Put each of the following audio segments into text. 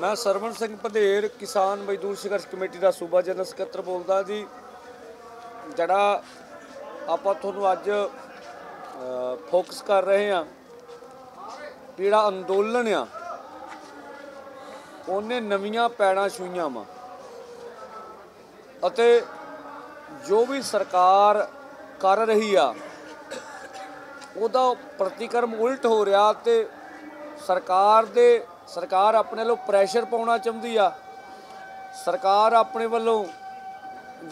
मैं सरवण सिंह पंधेर किसान मजदूर संघर्ष कमेटी का सूबा जनरल सकत्र बोलता जी। जड़ा आपां तुहानूं अज फोकस कर रहे हैं जिहड़ा अंदोलन आ उन्हें नवीं पैड़ा छूईआं वा अते जो भी सरकार कर रही आ उहदा प्रतिक्रम उल्ट हो रहा ते सरकार अपने लो प्रैशर पाउणा चाहुंदी आ। सरकार अपने वल्लों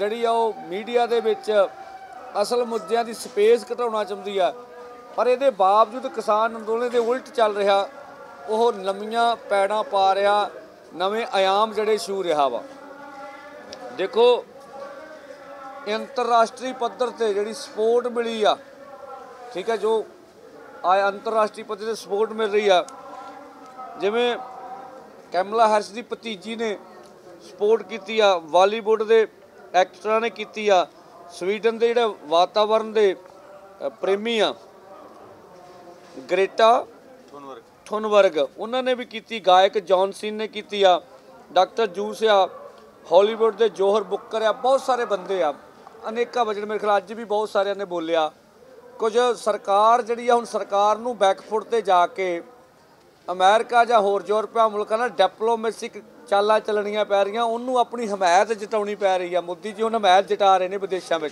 जिहड़ी आ उह मीडिया दे विच असल मुद्दों की स्पेस घटाना चाहती है, पर ये बावजूद किसान अंदोलन के उल्ट चल रहा वह नवीं पैड़ा पा रहा, नवे आयाम जड़े छू रहा वा। देखो अंतरराष्ट्रीय पद्धर से जी सपोर्ट मिली आ, ठीक है, जो अंतरराष्ट्रीय पद्धर से सपोर्ट मिल रही है, जिमें कैमला हैरिस की भतीजी ने सपोर्ट की, बॉलीवुड के एक्टर ने की, स्वीडन के जो वातावरण के प्रेमी आ ग्रेटा थुनबर्ग उन्होंने भी की, गायक जॉन सीन ने की, डॉक्टर जूस आ, हॉलीवुड के जोहर बुकर आ, बहुत सारे बंदे आ, अनेका वजन मेरे ख्याल अज भी बहुत सारे ने बोलिया। कुछ सरकार जी हम सरकार नूं बैकफुट से जाके अमेरिका या होर यूरोपिया मुल्कों नाल डिप्लोमेसिक चालां चलनिया पै रही, उन्होंने अपनी हमायत जतानी पै रही है। मोदी जी हम हमायत जटा रहे हैं विदेशों में,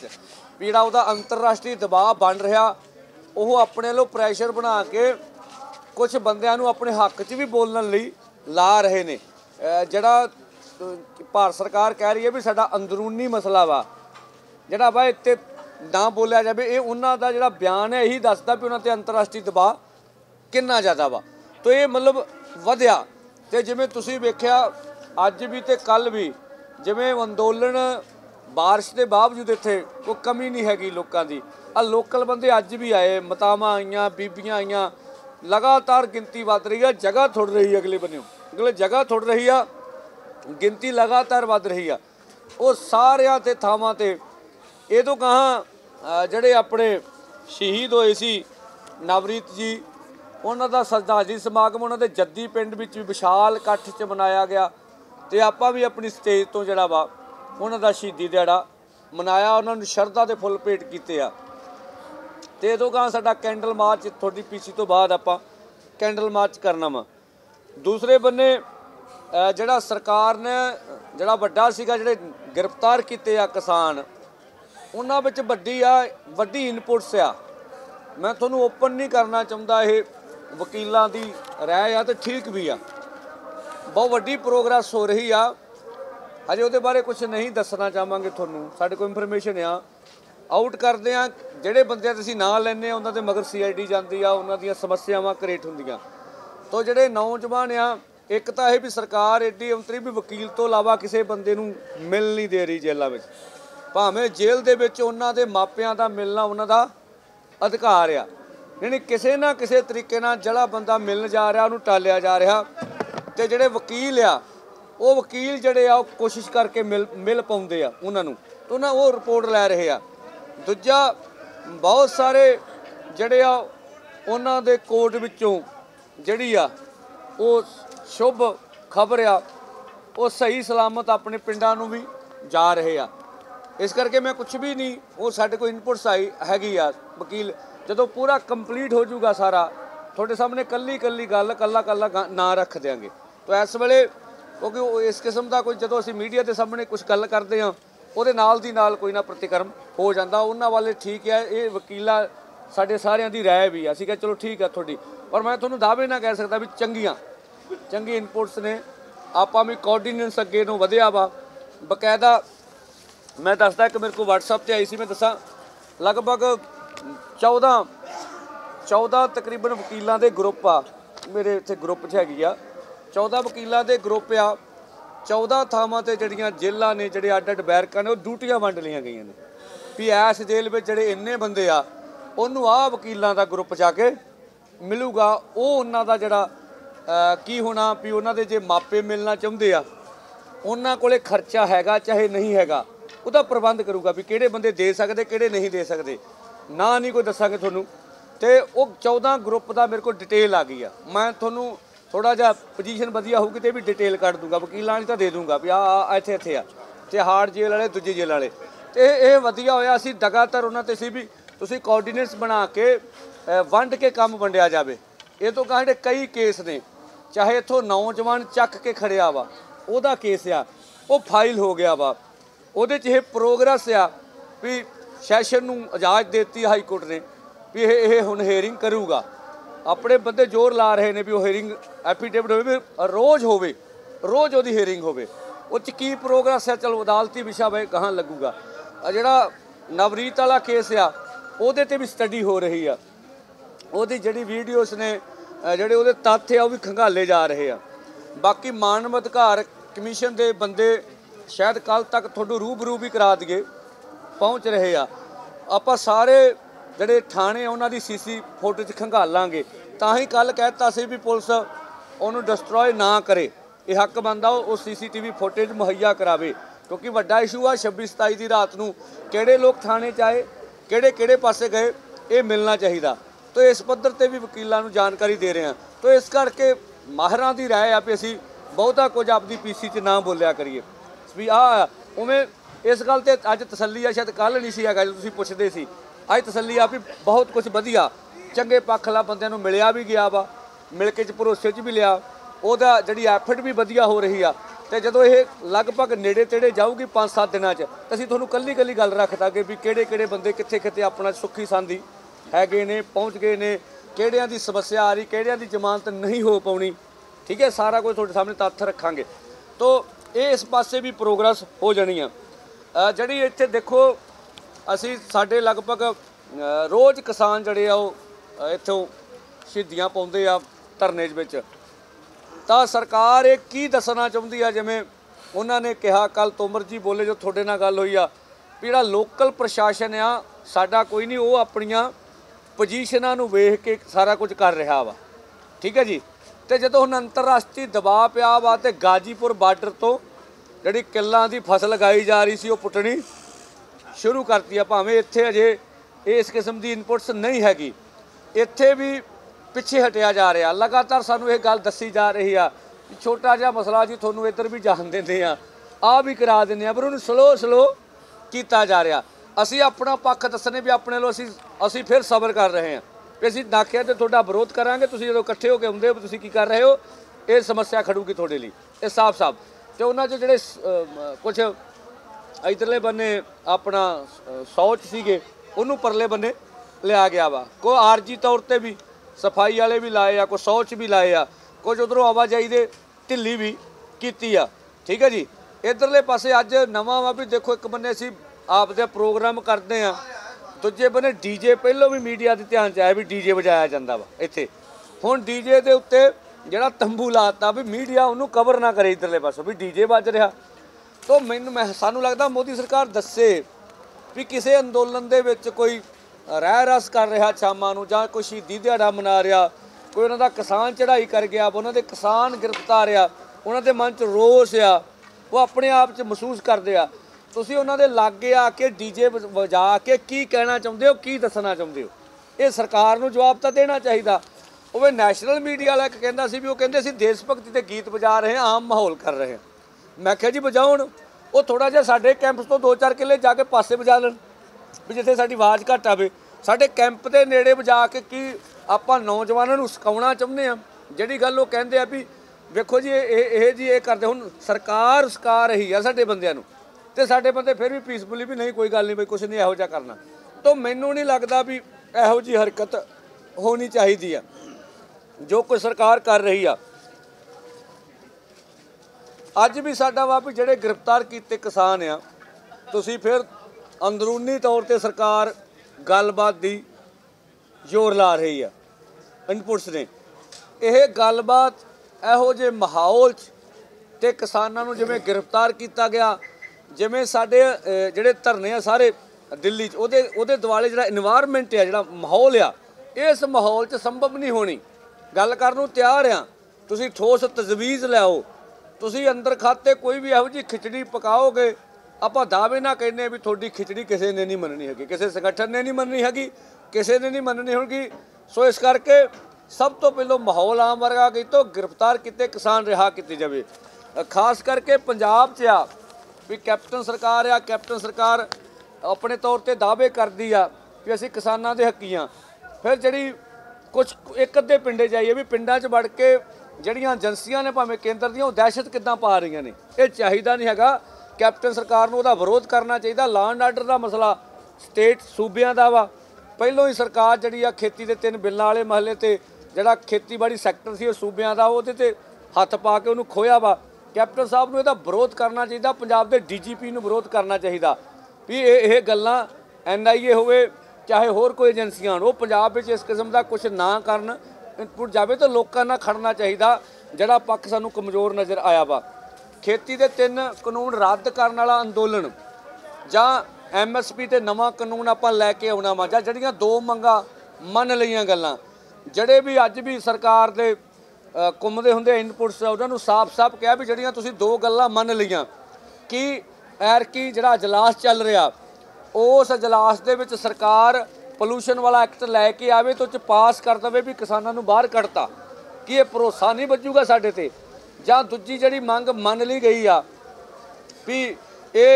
भी जो वह अंतरराष्ट्रीय दबाव बन रहा वह अपने लो प्रैशर बना के कुछ बंदियां नूं अपने हक च भी बोलने लई ला रहे ने। जिहड़ा भारत सरकार कह रही है भी साडा अंदरूनी मसला वा जिहड़ा वा इत्थे ना बोलिया जाए, ये उन्हां दा जिहड़ा बयान है यही दसदा भी उन्हां ते अंतरराष्ट्रीय दबाव कितना ज़्यादा वा। तो ये मतलब वधिया ते जिवें तुसीं वेखिया अज भी ते कल भी जिवें अंदोलन बारिश के बावजूद इत्थे कोई कमी नहीं हैगी लोकां दी। आ लोकल बंदे अज भी आए, मातावां आईयां, बीबियां आईयां, लगातार गिनती वध रही है, जगह थोड़ रही है, अगले जगह थोड़ रही है, गिनती लगातार वध रही है। वो सारिया ते थावां ते ये तो कहाँ जड़े अपने शहीद होए सी नवरीत जी उन्हां दा श्रद्धांजलि समागम उन्होंने जद्दी पिंड विच विशाल इकट्ठ च मनाया गया, तो आपां भी अपनी स्टेज तो जिहड़ा वा उन्हां दा शहीदी दिहाड़ा मनाया, उन्होंने शरधा के फुल भेंट कीते आ। तो यदों कहाँ साडा कैंडल मार्च थोड़ी पीसी तो बाद आपां कैंडल मार्च करना वा। दूसरे बन्ने जिहड़ा सरकार ने जिहड़ा वड्डा सीगा जिहड़े गिरफ्तार कीते आ किसान उन्हां विच वड्डी इनपुट्स आ। मैं तुहानूं ओपन नहीं करना चाहुंदा, ये वकीलां दी राय आ ते ठीक भी आ, बहुत वड्डी प्रोग्रेस हो रही आ, अजे उहदे बारे कुछ नहीं दसना चाहांगे, तुहानूं साडे कोल इंफॉर्मेशन आ आउट करते हैं। जोड़े बंद ना लें उन्होंने मगर CID जाती है, उन्होंने समस्यावान क्रिएट होंगे। तो जोड़े नौजवान आ एक तो यह भी सरकार एडी अंतरी भी वकील तो इलावा किसी बंदे मिल नहीं दे रही जेलों में, भावें जेल के उन्होंने मापिया का मिलना उन्होंने अधिकार आ, यानी किसी ना किसी तरीके जड़ा बंदा मिलन जा रहा उन्होंने टालिया जा रहा। तो जोड़े वकील आ वो वकील जोड़े आ कोशिश करके मिल पाते हैं उन्होंने, तो उन्होंने वो रिपोर्ट लै रहे हैं। दूजा बहुत सारे जड़े आ उन्हां दे कोर्ट विच्चों जड़ी आ वो शुभ खबर आ वो सही सलामत अपने पिंडां नूं भी जा रहे आ। इस करके मैं कुछ भी नहीं वो साडे कोल इनपुट्स आई हैगी आ। वकील जदों पूरा कंप्लीट हो जाऊगा सारा तुहाडे सामने कल्ली कल्ली गल कल्ला कल्ला ना रख देंगे। तो इस वेले क्योंकि इस किस्म का कोई जदों असीं मीडिया के सामने कुछ गल करते हैं ਉਹਦੇ ਨਾਲ ਦੀ ਨਾਲ कोई ना प्रतिक्रम हो जाता उन्होंने वाले ठीक है। ये वकीला साढ़े सारिया की राय भी असं क्या चलो ठीक है थोड़ी, पर मैं थोड़ा दावे ना कह सकता भी चंगी इनपुट्स ने। आपां भी कोआर्डीनेंस अगे नूं वधिया वा। बकायदा मैं दसदा कि मेरे को WhatsApp से आई सी, मैं दसा लगभग 14 तकरीबन वकीलों के ग्रुप आ मेरे इत्थे ग्रुप च हैगी आ 14 वकीलों के ग्रुप आ। 14 थावां ते जिहड़ियां जेलां ने जिहड़े अड अड बैरकां ने ड्यूटियां वंड लईआं गईआं ने भी इस जेल में जिहड़े इन्ने बंदे आ उन्होंने आ वकीलों का ग्रुप जाके मिलूगा। वो उन्हां दा जिहड़ा की होना भी उन्हां दे जे मापे मिलना चाहुंदे आ उन्हां कोले खर्चा हैगा चाहे नहीं हैगा उहदा प्रबंध करूगा भी किहड़े बंदे दे सकदे किहड़े नहीं दे सकदे ना नहीं कोई दस्सांगे तुहानूं। ते वो 14 ग्रुप का मेरे को डिटेल आ गई आ। मैं तुहानूं थोड़ा जा पोजीशन वधिया होगी तो भी डिटेल कट दूंगा, वकीलों की तो दे दूंगा भी आ इत्थे इत्थे आ ते हार्ड जेल वाले दूजी जेल वाले तो ये वधिया होया। असीं लगातार उन्होंने सी भी तुसीं कोआर्डीनेट्स बना के वंड के काम वंडिया जाए। ये तो कहा कई केस ने, चाहे इतों नौजवान चक के खड़िया वा उहदा केस आ वो फाइल हो गया वा, उहदे च ये प्रोग्रेस आ भी सैशन नूं इजाजत देती हाई कोर्ट ने भी ये हुण हेयरिंग करूगा। अपने बंदे जोर ला रहे हैं भी वो हेयरिंग एफीडेविट हो रोज़ होगी हेयरिंग हो की प्रोग्रेस है। चलो अदालती विशा वे कहाँ लगूगा। जोड़ा नवरीत वाला केस आ ਉਹਦੇ ਤੇ भी स्टडी हो रही है, ਉਹਦੀ ਜਿਹੜੀ वीडियोस ने ਜਿਹੜੇ ਉਹਦੇ ਤੱਥ ਆ ਉਹ भी ਖੰਗਾਲੇ जा रहे ਆ। बाकी ਮਾਨਵ ਅਧਿਕਾਰ ਕਮਿਸ਼ਨ ਦੇ ਬੰਦੇ शायद ਕੱਲ तक ਤੁਹਾਨੂੰ रूबरू भी करा दिए पहुँच रहे ਆ। ਆਪਾਂ सारे ਜਿਹੜੇ ਥਾਣੇ ਉਹਨਾਂ ਦੀ ਸੀਸੀ ਫੋਟੋ 'ਚ ਖੰਗਾਲਾਂਗੇ। ਤਾਂ ਹੀ ਕੱਲ ਕਹਿਤਾ ਸੀ ਵੀ ਪੁਲਿਸ ਉਹਨੂੰ ਡਿਸਟਰੋਏ ਨਾ ਕਰੇ, ਇਹ ਹੱਕ ਬੰਦਾ ਉਹ ਸੀਸੀਟੀਵੀ ਫੋਟੇਜ ਮੁਹੱਈਆ करावे, क्योंकि ਵੱਡਾ ਇਸ਼ੂ ਆ 26 27 ਦੀ ਰਾਤ ਨੂੰ ਕਿਹੜੇ ਲੋਕ ਥਾਣੇ 'ਚ ਆਏ ਕਿਹੜੇ ਕਿਹੜੇ ਪਾਸੇ ਗਏ ਇਹ ਮਿਲਣਾ ਚਾਹੀਦਾ। तो इस ਪੱਧਰ ਤੇ भी ਵਕੀਲਾਂ ਨੂੰ ਜਾਣਕਾਰੀ ਦੇ ਰਹੇ ਹਾਂ। तो इस ਕਰਕੇ ਮਾਹਰਾਂ ਦੀ ਰਾਏ ਆ ਵੀ ਅਸੀਂ ਬਹੁਤਾ ਕੁਝ ਆਪਦੀ ਪੀਸੀ 'ਚ ਨਾ ਬੋਲਿਆ ਕਰੀਏ ਵੀ ਆ ਉਵੇਂ। ਇਸ ਗੱਲ ਤੇ ਅੱਜ ਤਸੱਲੀ ਆ, ਸ਼ਾਇਦ ਕੱਲ ਨਹੀਂ ਸੀ ਹੈਗਾ ਜਦੋਂ ਤੁਸੀਂ ਪੁੱਛਦੇ ਸੀ। ਅੱਜ ਤਸੱਲੀ ਆ ਵੀ ਬਹੁਤ ਕੁਝ ਵਧੀਆ ਚੰਗੇ ਪੱਖਲਾ ਬੰਦਿਆਂ ਨੂੰ ਮਿਲਿਆ ਵੀ ਗਿਆ ਵਾ, ਮਿਲ ਕੇ 'ਚ ਭਰੋਸੇ 'ਚ ਵੀ ਲਿਆ, ਉਹਦਾ ਜਿਹੜੀ ਐਫਰਟ भी ਵਧੀਆ ਹੋ ਰਹੀ ਆ। तो जो ये लगभग नेड़े तेड़े जाऊगी 5-7 दिनों तो असीं तुहानूं कल्ली गल रख दांगे भी किहड़े बंदे कित्थे कित्थे अपना सुखी सांधी हैगे ने पहुँच गए ने, किहड़ियां दी समस्या आ रही, किहड़ियां दी जमानत नहीं हो पाउणी। ठीक है, सारा कुछ तुहाडे सामने तथ्य रखांगे। तो ये इस पासे भी प्रोग्रेस हो जानी है। जिहड़ी इत्थे देखो असीं साडे लगभग रोज़ किसान जिहड़े आ इत्थों शहीदियां पाउंदे आ धरने विच। तो सरकार ये की दसना चाहती है, जिमें उन्होंने कहा कल तोमर जी बोले जो थोड़े ना गल हुई आ जो लोकल प्रशासन आ साडा कोई नहीं, वो अपनिया पोजिशना वेख के सारा कुछ कर रहा वा। ठीक है जी। तो जो हम अंतरराष्ट्रीय दबाव पिया वा तो गाजीपुर बार्डर तो जी किलों की फसल उगाई जा रही सी वो पुटनी शुरू करती है। भावें इत्थे अजे इस किस्म की इनपुट्स नहीं हैगी, इत्थे भी पिछे हटिया जा रहा। लगातार सानू ये गल दसी जा रही है छोटा जिहा मसला जी थोनू इधर भी जान देंगे आ भी करा देंगे, पर उन्हें स्लो किया जा रहा। असी अपना पक्ष दसने भी अपने लो असी फिर सबर कर रहे हैं कि असी नाख्या तो थोड़ा विरोध करांगे, तुसीं जदों इकट्ठे होके आउंदे हो तुसीं की कर रहे हो, ये समस्या खड़ूगी थोड़े लिए। ये साफ साफ तो उन्होंने जोड़े कुछ इधरले बन्ने अपना सोच सीगे उन्होंने परले बन्ने लिया गया वा। को आरजी तौर पर भी सफाई वाले भी लाए आ, कुछ शौच भी लाए आ, कुछ उधरों आवाजाही दे ढिली भी की आ। ठीक है जी। इधरले पासे अज नवा वा भी देखो, एक बन्ने असीं आपदे प्रोग्राम करते हैं, दूजे बन्ने डीजे पहलों भी मीडिया के ध्यान च आया भी डीजे बजाया जाता वा इत्थे। हुण डीजे के उत्ते जिहड़ा तंबू लाता भी मीडिया उन्होंने कवर ना करे इधरले पासों भी डीजे बज रहा। तो मैं सानू लगता मोदी सरकार दसे भी किसी अंदोलन दे विच कोई रह रस कर रहा शामा नूं, जां कोई शहीदी दिहाड़ा मना रहा, कोई उन्हां दा किसान चढ़ाई कर गया, उन्हां दे किसान गिरफ्तार आ, उन्हां दे मन च रोस आ, वो अपने आप च महसूस करदे आ। तुसीं उन्हां दे लागे आके डीजे वजा के की कहना चाहुंदे हो, की दसना चाहुंदे हो? ये सरकार नूं जवाब तां देना चाहिदा। उह नैशनल मीडिया वाला एक कहंदा सी भी वो कहंदे सी देश भगती दे गीत बजा रहे हैं, आम माहौल कर रहे हैं। मैं कहा जी बजाउण, वो थोड़ा जिहा साडे कैंपस तो 2-4 किले जाके पासे बजा लैण भी जिथे साडी आवाज़ घट आवे। साडे कैंप के नेड़े बजा के कि आपां नौजवानों नूं सिखाउणा चाहुंदे आ जिहड़ी गल ओह कहिंदे आ भी वेखो जी ये जी ये करदे। हुण सरकार सिखा रही है साडे बंदिआं नूं ते साडे बंदे फिर भी पीसफुली भी नहीं कोई गल नहीं बई कुछ नहीं इहो जिहा करना। तो मैनूं नहीं लगदा भी इहो जी हरकत होनी चाहीदी आ जो कोई सरकार कर रही आ। अज भी साडा वा भी जिहड़े गिरफ्तार कीते किसान आ तुसीं फिर अंदरूनी तौर पर सरकार गलबात की जोर ला रही है। इनपुट्स ने यह गलबात इहो माहौल ते किसानों जिमें गिरफ्तार किया गया, जिमें साडे जिहड़े धरने आ सारे दिल्ली उहदे दुआले जिहड़ा एनवायरमेंट है जिहड़ा माहौल आ इस माहौल च संभव नहीं होनी। गल करन नूं तैयार आ, तुसीं ठोस तजवीज़ लिआओ, तुसीं अंदर खाते कोई भी इहो जी खिचड़ी पकाओगे आप दावे ना कहने भी थोड़ी खिचड़ी किसी ने नहीं मननी हैगी, किसी संगठन ने नहीं मननी हैगी, किसी ने नहीं मननी होगी। सो इस करके सब तो पहले माहौल आम वर्गा गई तो गिरफ्तार किते किसान रिहा किते जावे। खास करके पंजाब से आ भी कैप्टन सरकार अपने तौर पर दावे करती आ कि असी किसानों के हकी हाँ। फिर जी कुछ एक अद्धे पिंडे जाइए भी पिंडा च वड़ के जड़ियाँ एजेंसियां ने भावें केंद्र दी दहशत कितना पा रही ने। यह चाहिदा नहीं हैगा। कैप्टन सरकार नूं उहदा विरोध करना चाहिए। लाँ एंड आर्डर का मसला स्टेट सूबियां दा वा। पहलों ही सरकार जिहड़ी आ खेती दे 3 बिल्लां वाले महले ते जिहड़ा खेतीबाड़ी सैक्टर सी सूबियां दा उहदे ते हत्थ पा के उहनूं खोया वा। कैप्टन साहब नूं इहदा विरोध करना चाहिए। पंजाब दे DGP नूं विरोध करना चाहिए भी ये गल्लां NIA होवे चाहे होर कोई एजेंसियां वो पंजाब विच इस किस्म का कुछ ना करन इनपुट जावे तो लोगों नाल खड़ना चाहिए। जिहड़ा पक्ष सानूं कमज़ोर नज़र आया वा खेती दे 3 कानून रद्द करने वाला अंदोलन जां MSP ते नवा कानून आपां लैके आउणा वा जां जिहड़ियां 2 मंगां मन लईआं गल्लां जिहड़े भी अज भी सरकार दे घुमदे हुंदे इनपुट्स उहनां नूं साफ-साफ कहा भी जिहड़ियां तुसीं 2 गल्लां मन लईआं कि ऐरकी जिहड़ा इजलास चल रिहा उस इजलास दे विच सरकार पोल्यूशन वाला एक्ट लैके आवे तो उस पास कर देवे भी किसानों को बाहर कढ़ता कि यह भरोसा नहीं बचूगा साढ़े ते। जां दूजी जिहड़ी मंग मन ली गई आ भी ये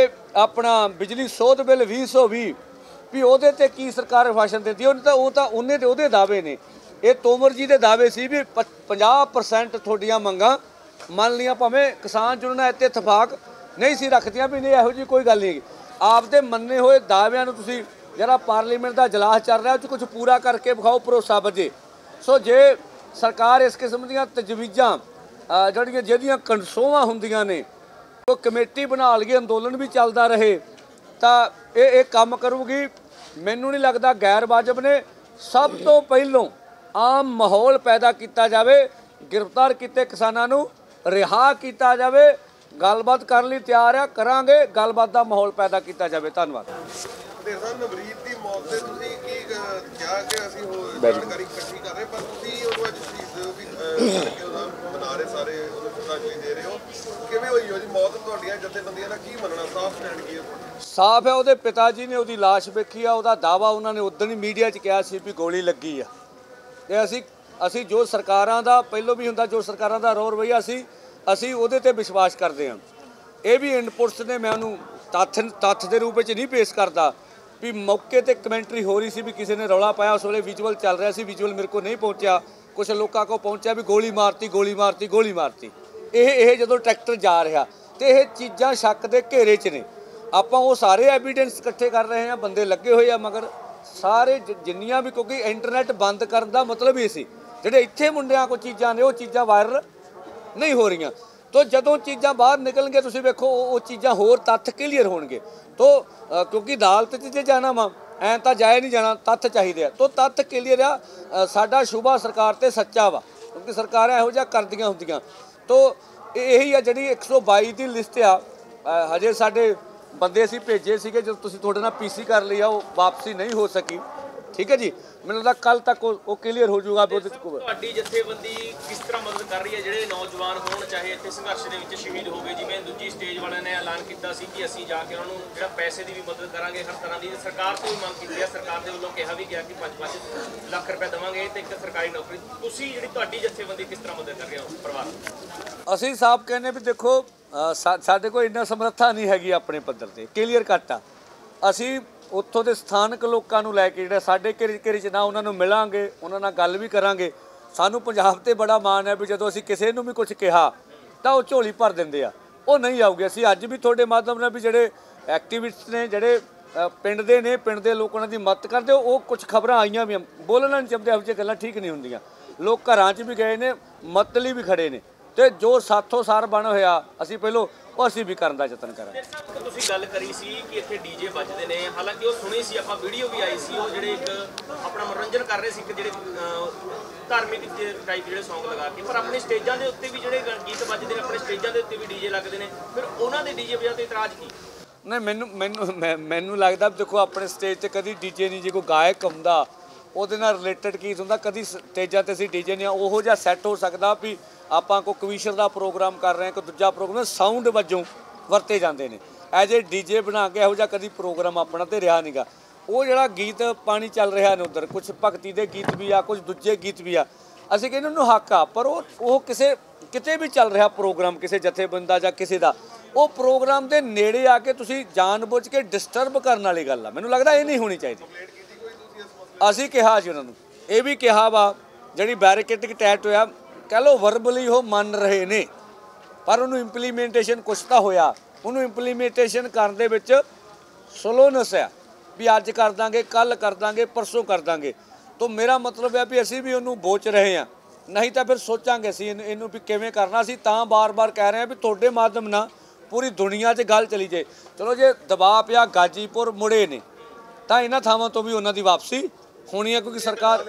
अपना बिजली सोध बिल 2020 भी उहदे ते की सरकार भाषण देती है उन्हें दावे ने। ये तोमर जी के दावे सी भी 50% तुहाड़ियां मंगां मन लिया भावें किसान जुड़ना इत्थे इतफाक नहीं सी रखदियां भी नहीं इहो जी कोई गल नहीं आपदे मन्ने हुए दाव्यां नूं तुसीं जिहड़ा पार्लीमेंट का इजलास चल रहा कुछ पूरा करके विखाओ भरोसा बजे। सो जे सरकार इस किस्म दीयां तजवीज़ां जिहदियां कंसोआं हुंदियां ने तो कमेटी बना लगी अंदोलन भी चलदा रहे तो ये काम करूगी। मैनूं नहीं लगता गैर वाजिब ने। सब तो पहलों आम माहौल पैदा किया जाए गिरफ्तार किए किसानों नूं रिहा किया जाए। गलबात करने तैयार है करांगे गलबात का माहौल पैदा किया जाए। धन्यवाद। साफ है उसके पिता जी ने उसकी लाश वेखी है उसका दावा उन्होंने उदन ही मीडिया कहा भी गोली लगी है। तो असी जो सरकारों का पहलों भी होंगे जो सरकारों का रोल रही असी उहदे विश्वास करते हैं। ये भी इनपुट्स ने मैं उन्होंने तथ्य के रूप में नहीं पेश करता भी मौके पर कमेंट्री हो रही सी भी किसी ने रौला पाया उस वेले विजुअल चल रहा सी विजुअल मेरे को नहीं पहुँचा कुछ लोगों को पहुँचा भी गोली मारती। ये जो ट्रैक्टर जा रहा तो यह चीज़ा शक के घेरे च ने। आप सारे एविडेंस इकट्ठे कर रहे हैं बंदे लगे हुए हैं मगर सारे जिन्नियां भी क्योंकि इंटरनेट बंद करने का मतलब ये सी जिहड़े इत्थे मुंडियां कोई चीज़ां ने वो चीज़ां वायरल नहीं हो रही तो जदों चीज़ा बाहर निकलणगियां तुसीं वेखो वो चीज़ा होर तथ्य क्लीयर होणगे। तो क्योंकि अदालत च जाना वा ऐ तां जाए नहीं जाना तथ्य चाहिदे आ तो तथ्य क्लीयर आ। साडा शुबा सरकार ते सच्चा वा क्योंकि सरकारां इहो जिहा करदियां हुंदियां तो यही आ जिहड़ी 122 दी लिस्ट आ हजे साडे बंदे असीं भेजे सीगे जदों तुसीं तुहाडे नाल PC कर लई आ वो वापसी नहीं हो सकी। ठीक है जी मैनूं लगदा कल तक वो क्लीयर हो जाऊगा। तुहाडी जथेबंदी किस तरह मदद कर रही है जिहड़े नौजवान होण चाहे इत्थे संघर्ष दे विच शहीद हो गए जिवें दूजी स्टेज वालिआं ने ऐलान कीता सी कि असीं जाके उन्हां नूं जिहड़ा पैसे दी भी मदद करांगे हर तरह दी सरकार तों मंग कीती है। सरकार दे वल्लों कहा भी गया कि 5-5 लाख रुपए देवांगे ते एक सरकारी नौकरी तुसीं जिहड़ी तुहाडी जथेबंदी किस तरह मदद कर रहे हो परिवार? असीं साफ कहने भी देखो साडे कोल इन्ना समर्था नहीं हैगी अपने पद्धर ते क्लीयर कट आ। असीं उत्थों के स्थानक लोगों को लैके जो साढ़े घेरे च ना उन्होंने मिलांगे उन्होंने गल भी करांगे। सानूं पंजाब ते बड़ा माण है भी जदों असीं किसी नूं भी कुछ कहा तो वो झोली भर देंदे आ वो नहीं आऊगी। असीं अज भी तुहाडे माध्यम नाल भी जिहड़े एक्टिविस्ट ने जिहड़े पिंड दे लोकां दी मदद करदे वो कुछ खबरां आईआं भी बोलना नहीं चाहदे इहो जिही गल्लां ठीक नहीं हुंदियां। लोग घरां च भी गए ने मदद लई भी खड़े ने तो जो साथों सार बन होया असीं पहलों और असीं भी करन दा यतन करांगे। तुसीं गल करी सी कि इत्थे डीजे बजदे ने हालांकि वो सुनी सी आपां वीडियो भी आई सी वो जिहड़े एक अपना मनोरंजन कर रहे सी कि जिहड़े धार्मिक टाइप जिहड़े सॉन्ग लगा के पर अपने स्टेजां दे उत्ते भी जिहड़े गीत बजदे ने अपने स्टेजां दे उत्ते भी डीजे लगदे ने फिर उन्हां दे डीजे वजह ते इतराज की नहीं मैनूं लगदा देखो अपने स्टेज ते कदी डीजे नहीं जे कोई गायक आउंदा ਉਹਦੇ ਨਾਲ रिलेटेड गीत ਹੁੰਦਾ ਕਦੀ ਸਟੇਜਾਂ ਤੇ ਅਸੀਂ ਡੀਜੇ ਨਹੀਂ ਉਹੋ ਜਿਹਾ ਸੈੱਟ ਹੋ ਸਕਦਾ ਵੀ ਆਪਾਂ ਕੋਈ ਕਵੀਸ਼ਰ ਦਾ ਪ੍ਰੋਗਰਾਮ ਕਰ ਰਹੇ ਹਾਂ ਕੋਈ ਦੂਜਾ ਪ੍ਰੋਗਰਾਮ ਸਾਊਂਡ ਵਜੋਂ ਵਰਤੇ ਜਾਂਦੇ ਨੇ ਐਜ ਏ ਡੀਜੇ ਬਣਾ ਕੇ ਇਹੋ ਜਿਹਾ ਕਦੀ ਪ੍ਰੋਗਰਾਮ ਆਪਣਾ ਤੇ ਰਿਹਾ ਨਹੀਂਗਾ। ਉਹ ਜਿਹੜਾ ਗੀਤ ਪਾਣੀ ਚੱਲ ਰਿਹਾ ਨੇ ਉਧਰ ਕੁਝ ਭਗਤੀ ਦੇ ਗੀਤ ਵੀ ਆ ਕੁਝ ਦੂਜੇ ਗੀਤ ਵੀ ਆ असं कहने उन्होंने हक आ पर वो किसी किते भी चल रहा प्रोग्राम किसी जथेबंदा या किसी का वो प्रोग्राम के नेड़े आके तुसी जानबूझ के डिस्टर्ब करने वाली गल आ। मैनूं लगता ये नहीं होनी चाहिए। असीं कहा जी उन्होंने ये भी कहा वा जिहड़ी बैरीकेडिंग अटैच होया कह लो वर्बली वो मन रहे ने पर उन्होंने इंप्लीमेंटेशन कुछ तो होया। उन्होंने इंप्लीमेंटेशन करने में स्लोनेस है भी अज कर देंगे कल कर देंगे परसों कर देंगे। तो मेरा मतलब है भी असी भी उन्होंने बोच रहे हैं नहीं तो फिर सोचांगे असी इनू भी किवें करना। असी तां बार बार कह रहे हैं भी तुहाडे माध्यम नाल पूरी दुनिया 'च गल चली जाए। चलो जे दबाव पिया गाजीपुर मुड़े ने तो इन्हां थावां तो भी उन्हां दी वापसी होनी है क्योंकि सरकार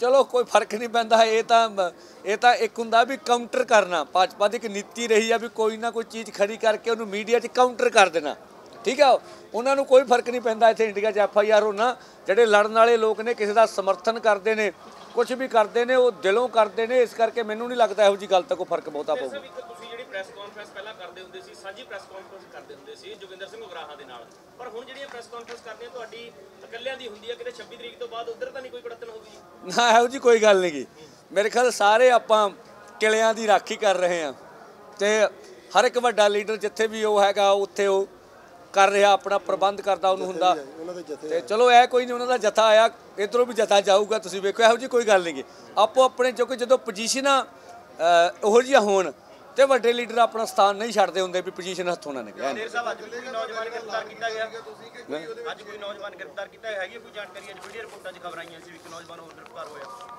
चलो कोई फर्क नहीं पैंदा। ये तो एक हुंदा भी काउंटर करना भाजपा की एक नीति रही है भी कोई ना कोई चीज़ खड़ी करके उन्होंने मीडिया 'च काउंटर कर देना। ठीक है उन्होंने कोई फर्क नहीं पैंदा। इत्थे इंडिया 'च FIR होना जिहड़े लड़न वाले लोग ने किसी का समर्थन करते हैं कुछ भी करते हैं वो दिलों करते हैं। इस करके मैनूं नहीं लगता इहो जी गल तां कोई फर्क बहुता पऊगा। प्रेस कॉन्फ्रेंस पहला करते होंगे सी साझी प्रेस कॉन्फ्रेंस करते होंगे सी जोगिंदर सिंह उगराहा दे नाल पर हुण जिहड़ी प्रेस कॉन्फ्रेंस करदे तुहाडी इकल्लियां दी हुंदी है किते 26 तरीक तो बाद उधर तां नहीं कोई कड़तन होगी ना है जी कोई गल नहीं। मेरे ख्याल सारे आपां किलियां दी राखी कर रहे हैं ते हर एक वड्डा लीडर जिथे भी वो हैगा उत्थे वो कर रहा अपना प्रबंध करदा उहनूं हुंदा ते चलो ऐ कोई नहीं उहनां दा जत्था आया इधरों भी जत्था जाऊगा। तुसीं वेखो इहो जी कोई गल नहीं आपो अपने जो कि जदों पोजीशनां ओहो जिहां होण ते वड्डे लीडर अपना स्थान नहीं छड्डदे हुंदे भी पोजीशन हथों ना निकल जाए।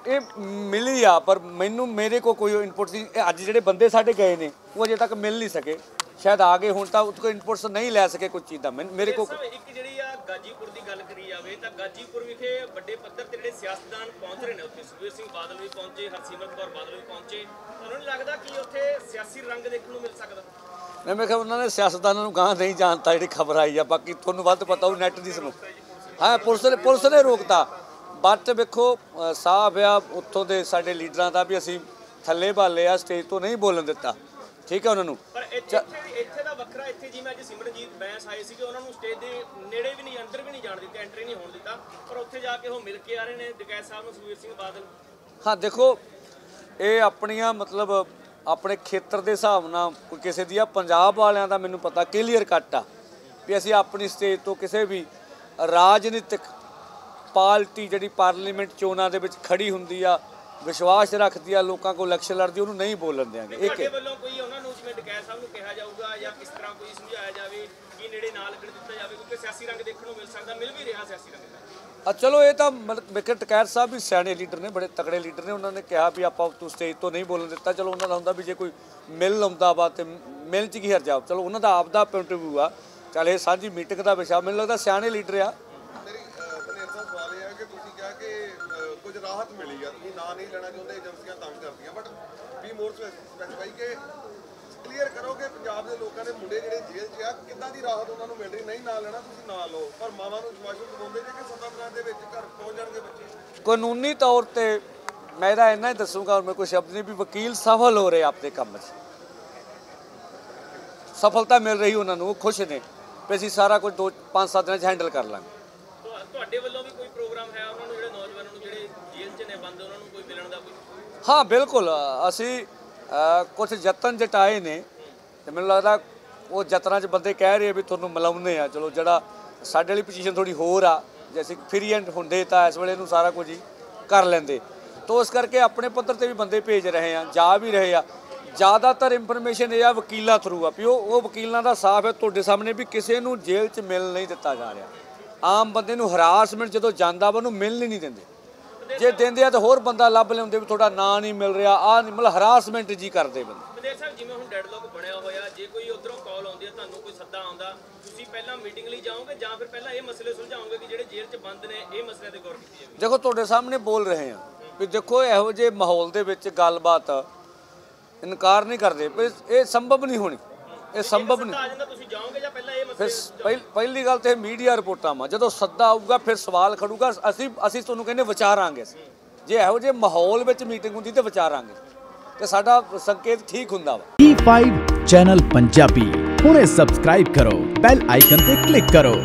ये मिली आ पर मैनू मेरे कोई इनपुट सी अज जिहड़े बंदे साडे गए ने वो अजे तक मिल नहीं सके शायद आ गए हुण तां उतकों इनपुट्स नहीं लै सके कुछ चीज़ दा मेरे को। गाजीपुर की गल करी जाए तो गाजीपुर विखे वड्डे पद्धर ते जिहड़े सियासतदान पहुंच रहे हैं उत्थे सुखबीर सिंह बादल भी पहुंचे हरसिमरत कौर बादल भी पहुंचे उन्होंने लगता कि उत्थे सियासी रंग देखने को मिल सकता। नहीं मैं क्या उन्होंने सियासतदानों को गांह नहीं जानता जी खबर आई है बाकी तुहानूं वध पता हो नैट दी सुनो। हाँ पुलिस ने रोकता बट वेखो साहब आ उत्थों के साडे लीडरां दा भी असीं थल्ले भाले आ स्टेज तो नहीं बोलन दिता। ठीक है उन्होंने हाँ देखो ये अपनिया मतलब अपने खेत्र के हिसाब नाल किसी दी पंजाब वालियां दा मैनूं पता क्लीयर कट आ भी असीं अपनी स्टेज तो किसी भी राजनीतिक पार्टी जिहड़ी पार्लीमेंट चोणां दे विच खड़ी हुंदी आ विश्वास रखती है लोगों को लक्ष्य लड़ती उन्होंने नहीं बोलन देंगे। एक चलो ये तो विक्रम टकैत साहब भी सियाने लीडर ने बड़े तगड़े लीडर ने उन्होंने कहा भी आप स्टेज तो नहीं बोलन दिता। चलो उन्होंने होंगे भी जो कोई मिल आता वा तो मिल च की हर जाओ चलो उन्होंने आपका पॉइंट ऑफ व्यू आ। चल ये साझी मीटिंग का विशा मैंने लगता सियाने लीडर आ। राहत मिली है तुसीं ना नहीं लेना चाहते एजेंसियां तंग करदियां बट बी मोर स्पेसिफाई के क्लीयर करो कि पंजाब के लोगों ने मुंडे जिहड़े जेल च आ किदां दी राहत उन्हां नूं मिल रही नहीं ना लेना तुसीं ना लो पर मावां नूं विश्वास दिवांदे जे कि 17 दिन दे विच घर पहुंच जाणगे बच्चे। कानूनी तौर ते मैं इहदा इन्ना ही दसूंगा और मेरे कोई शब्द नहीं भी वकील सफल हो रहे आपदे काम च सफलता मिल रही उन्हां नूं खुश ने भी असीं सारा कुछ 2-5-7 दिनां च हैंडल कर लांगे। तुहाडे वल्लों भी कोई प्रोग्राम है उन्हां नूं जिहड़े नौजवानां नूं जिहड़े जेल च ने बंद उन्हां नूं कोई मिलण दा कोई? हाँ बिल्कुल असीं कुछ जतन जटाए ने ते मैनूं लगदा वो जतनां च बंदे कह रहे भी तुहानूं मिलाउने आ। चलो जिहड़ा साडे वाली पोजीशन थोड़ी होर आ जे असीं फ्री एंड हुंदे तां इस वेले नूं सारा कुछ ही कर लैंदे तो इस करके अपने पद्धर ते भी बंदे भेज रहे आ जा भी रहे आ। ज़्यादातर इंफॉर्मेशन ये आ वकीलों थ्रू आ भी वो वकीलों का साफ है तुहाडे सामने भी किसी नूं जेल च मिल नहीं दिता जा रहा। आम बंदे नूं हरासमेंट जदों जांदा वा उहनूं मिल नहीं देंदे जे देंदे आ तां होर बंदा लभ लैंदे भी थोड़ा ना नहीं मिल रहा आ नहीं मतलब हरासमेंट जी करदे बंदे। पंधेर साहब जिवें हुण डेडलॉक बणिया होया जे कोई उधरों कॉल आउंदी आ तुहानूं कोई सद्दा आउंदा तुसीं पहिलां मीटिंग लई जाओगे जां फिर पहिलां ये मसले सुलझाओगे कि जिहड़े जेल च बंद ने ये मसले ते गौर कीती जावे? देखो तुहाडे सामने बोल रहे आ भी देखो इहो जे माहौल दे विच गलबात इनकार नहीं करदे ये संभव नहीं होनी ये संभव नहीं। फिर पहली गल तो मीडिया रिपोर्टां में जो सद्दा आऊगा फिर सवाल खड़ूगा असी तुहानूं कहने विचारांगे जे इहो जे माहौल विच मीटिंग हुंदी ते विचारांगे ते साडा संकेत ठीक हुंदा वा। E5 चैनल पंजाबी हुणे सबसक्राइब करो बैल आइकन ते क्लिक करो।